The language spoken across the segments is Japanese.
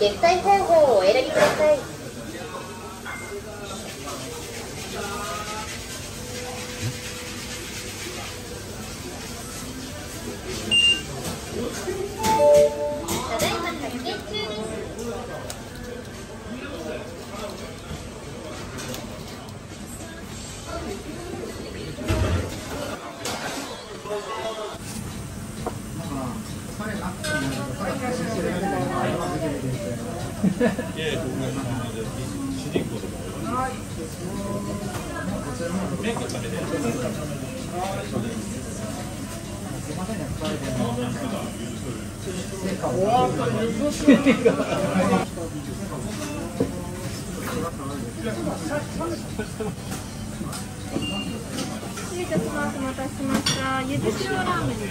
決済方法をお選びください。ただいま発券中です。お待たせしました。ゆず塩ラーメンです。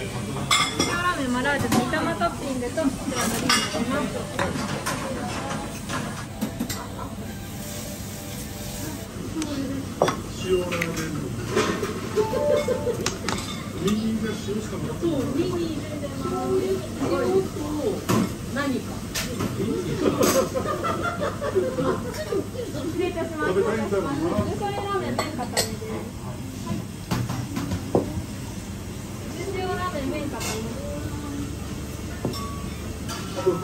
塩ラーメンマラージュ、煮玉トッピングとこちらのリンゴになります。塩ラーメン。みりんが塩しかなかった。そう、みりんで醤油と何か。失礼いたします。ゆず醤ラーメン麺固めです。どうぞ。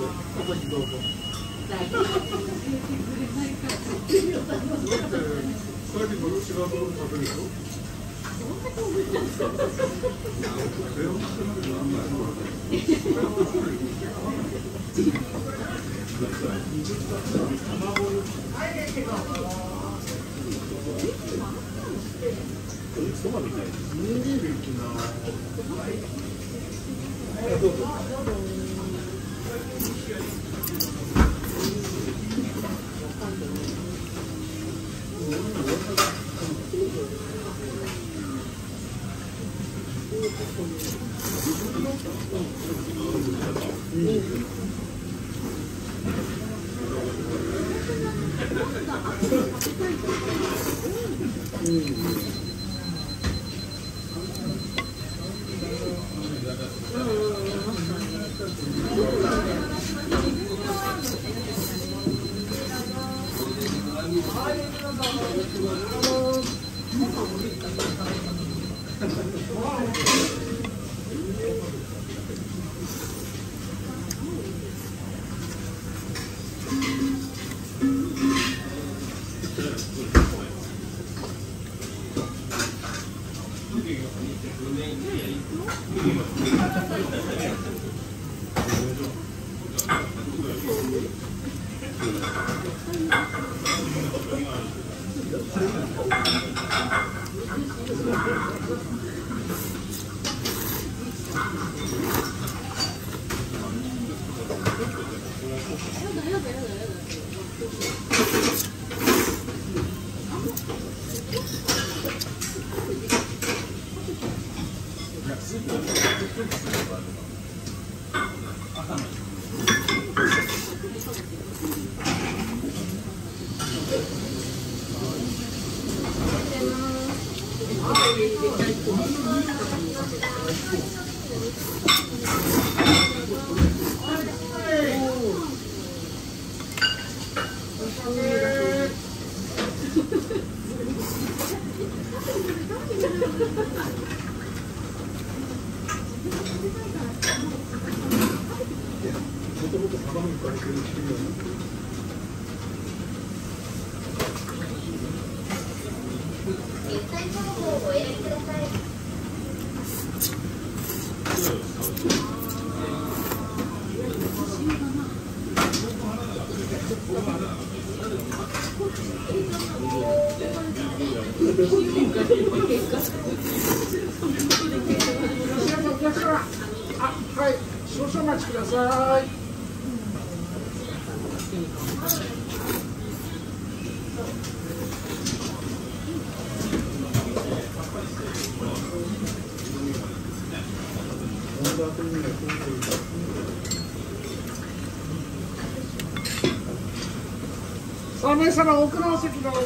3名様、奥のお席どうぞ。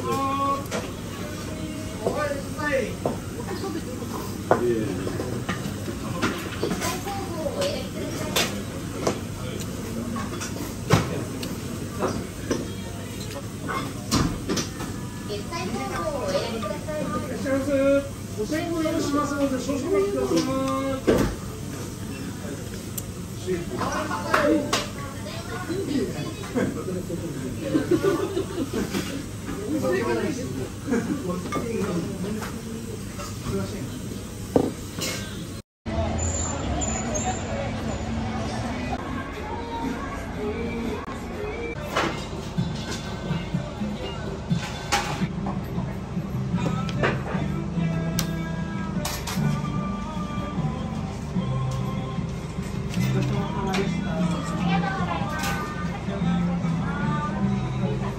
お入りください。ご検討用意しますので少々お待ちください。ありがとうございます。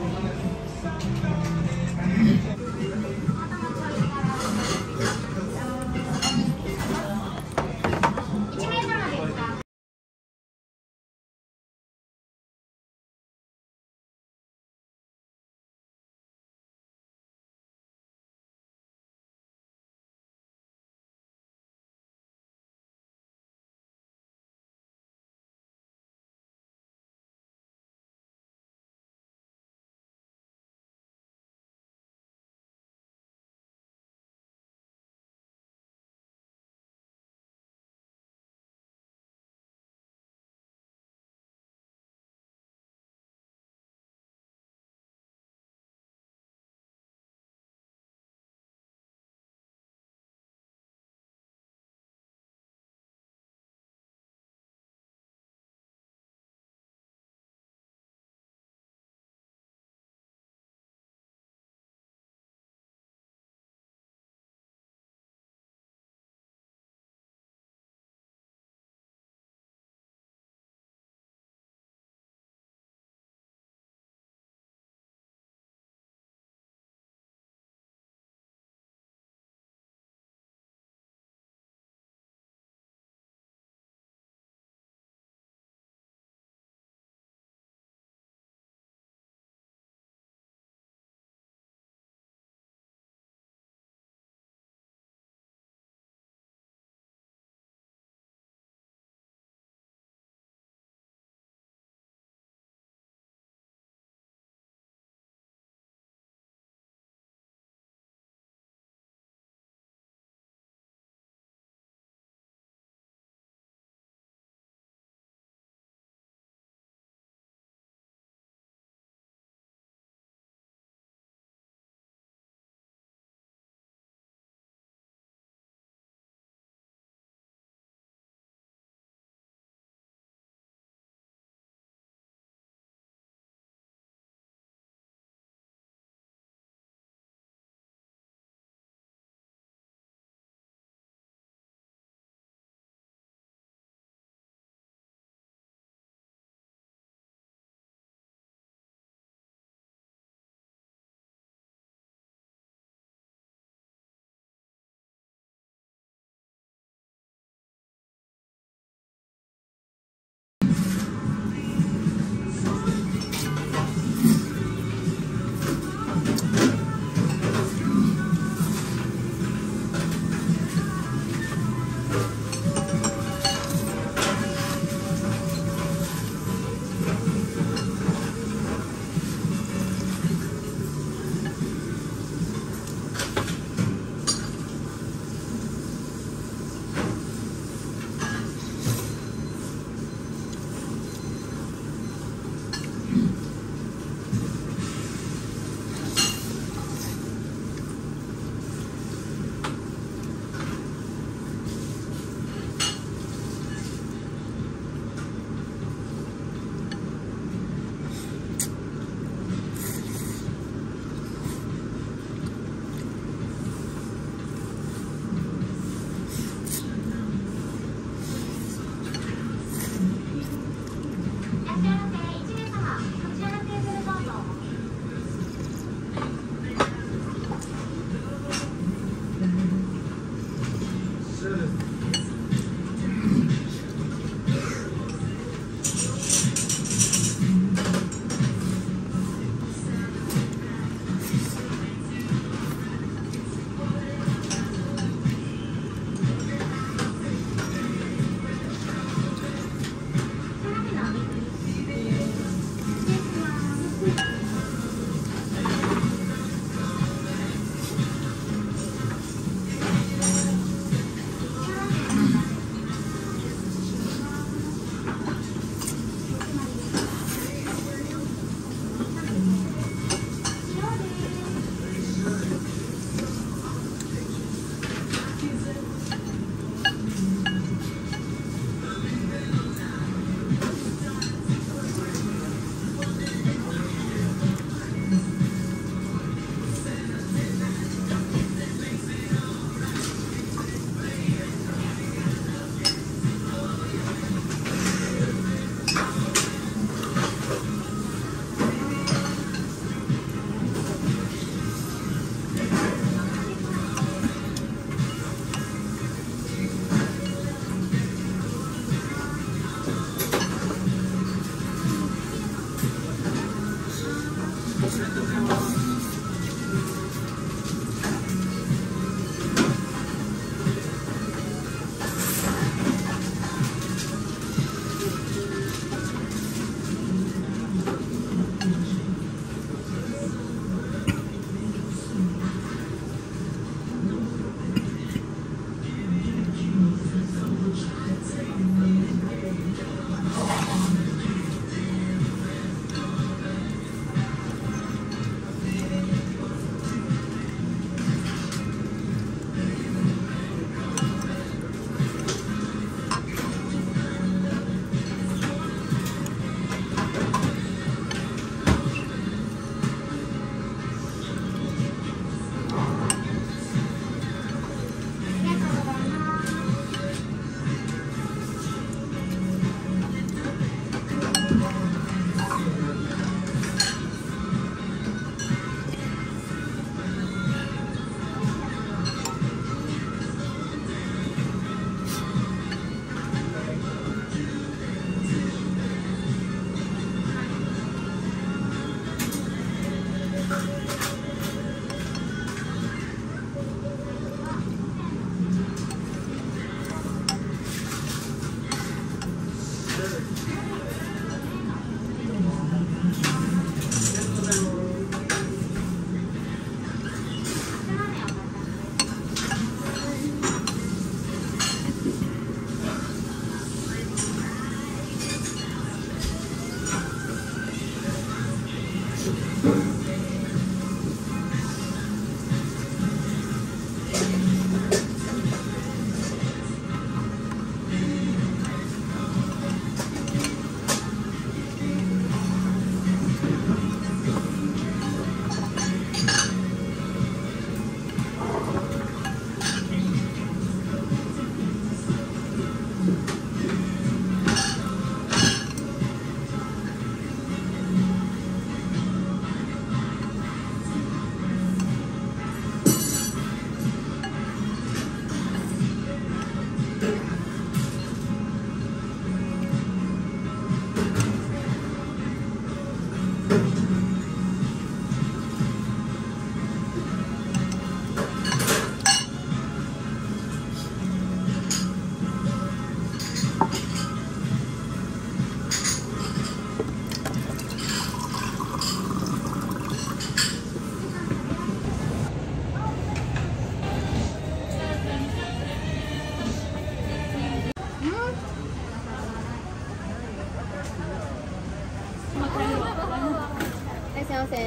せん。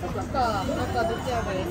そっか、なんかどっちやべ。食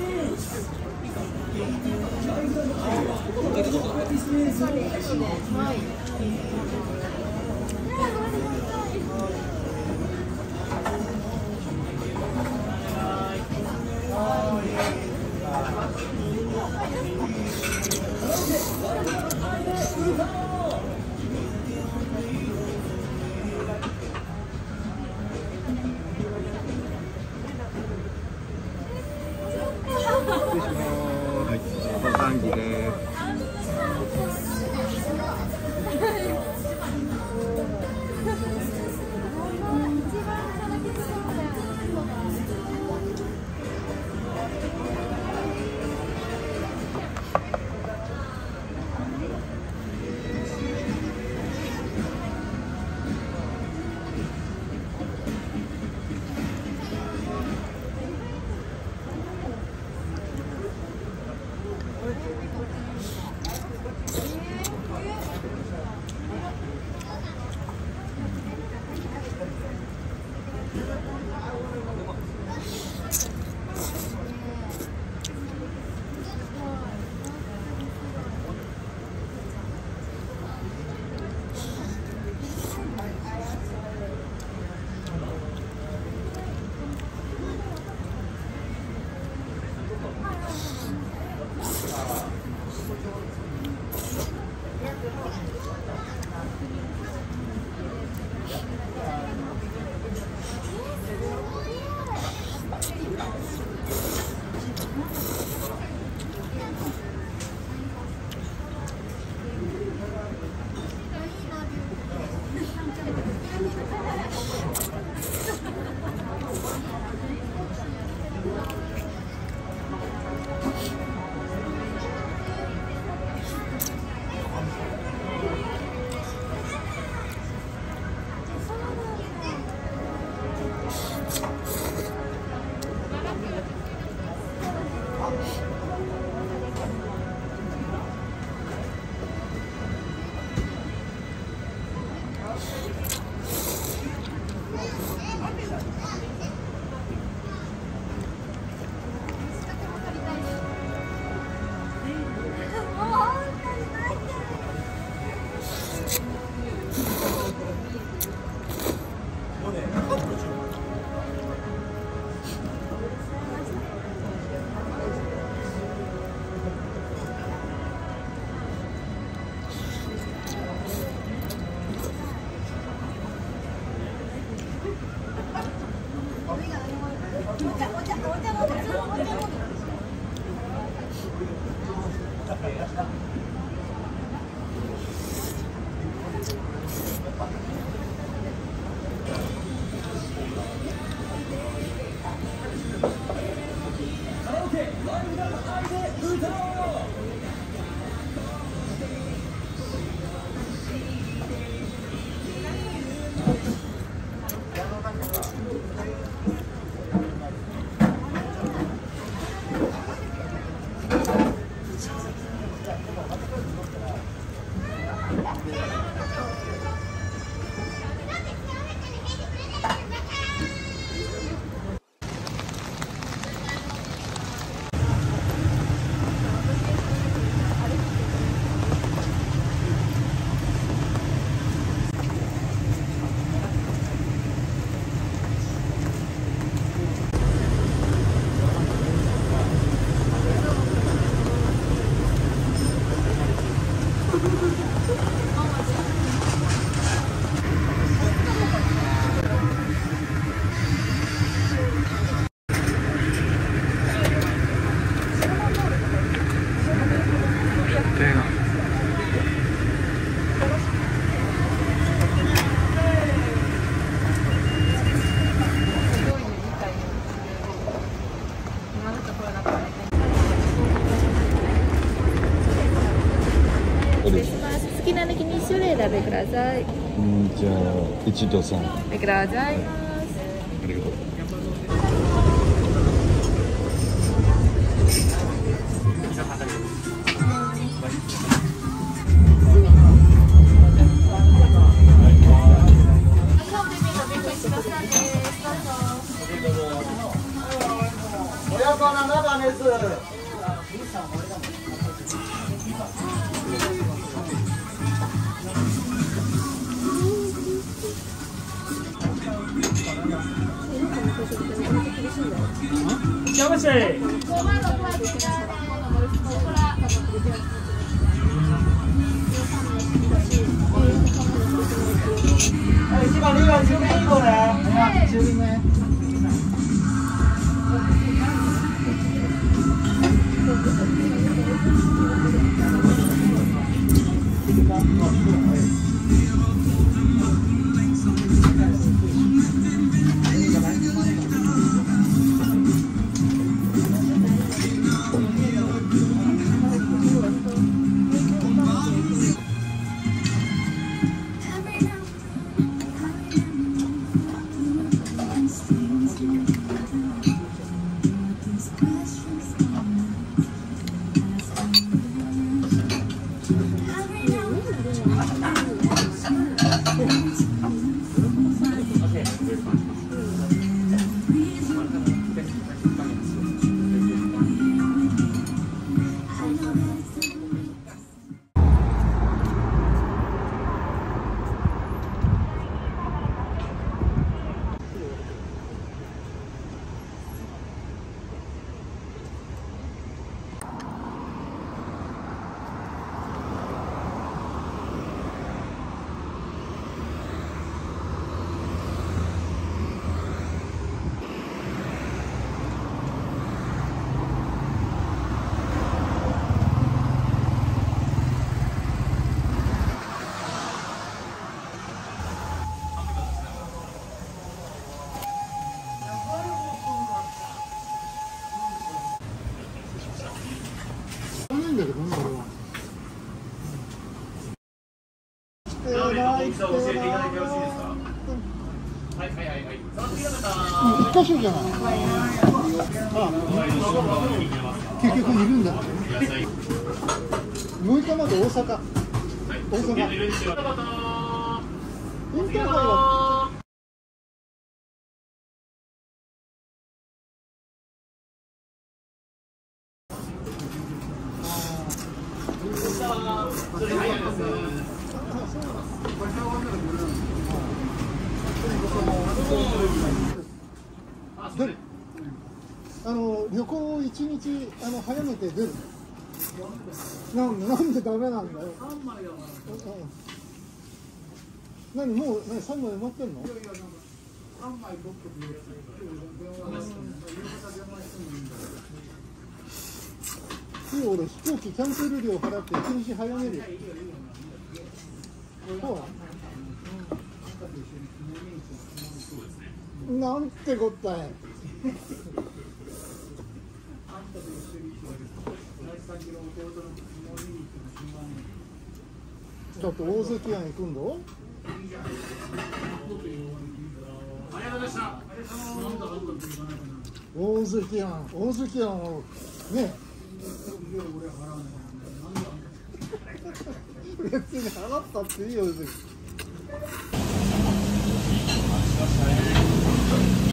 べください。じゃあ一度さん。食べください。ありがとう。 여보세요. 이거 지금 이거야. 네. 지금難しいじゃない。結局いるんだ。6日まで大阪。大阪。インターハイは。旅行を1日早めて出る。なんでダメなんだよ。何もう3枚埋まってんの？いやいや、3枚取ってくれ。俺飛行機キャンセル料払って1日早める。そうは？なんてこったい。ちょっと大関屋に行くんだ。大関屋、大関屋をね。別に払ったっていいよ。